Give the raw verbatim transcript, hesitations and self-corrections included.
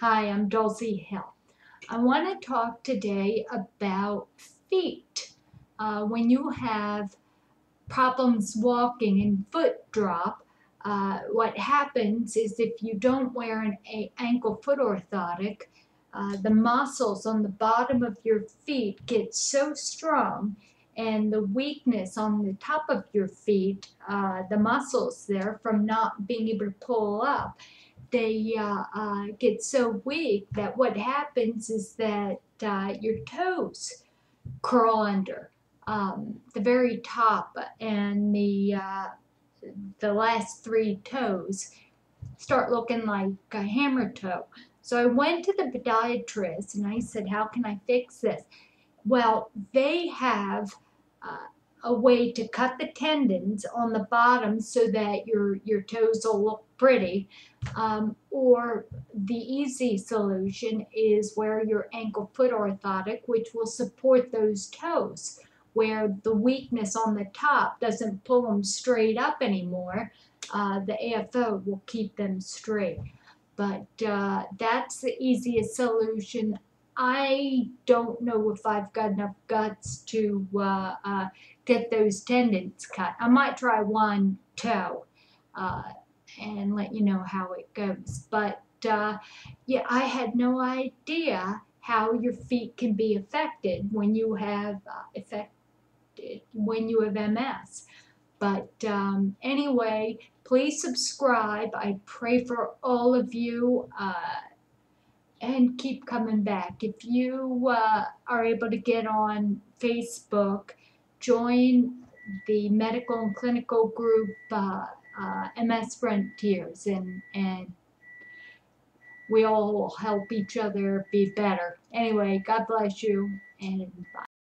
Hi, I'm Dulcie Hill. I want to talk today about feet. Uh, when you have problems walking and foot drop, uh, what happens is if you don't wear an a ankle foot orthotic, uh, the muscles on the bottom of your feet get so strong, and the weakness on the top of your feet, uh, the muscles there from not being able to pull up, they uh, uh, get so weak that what happens is that uh, your toes curl under um, the very top, and the uh, the last three toes start looking like a hammer toe. So I went to the podiatrist and I said, how can I fix this? Well, they have uh, a way to cut the tendons on the bottom so that your your toes will look pretty, um, or the easy solution is wear your ankle foot orthotic, which will support those toes where the weakness on the top doesn't pull them straight up anymore. Uh, the A F O will keep them straight, but uh, that's the easiest solution. I don't know if I've got enough guts to uh, uh, get those tendons cut. I might try one toe uh, and let you know how it goes. But uh, yeah, I had no idea how your feet can be affected when you have uh, affected when you have M S. But um, anyway, please subscribe. I pray for all of you. Uh, And keep coming back. If you uh, are able to get on Facebook, join the medical and clinical group uh, uh, M S Frontiers, and, and we all help each other be better. Anyway, God bless you, and bye.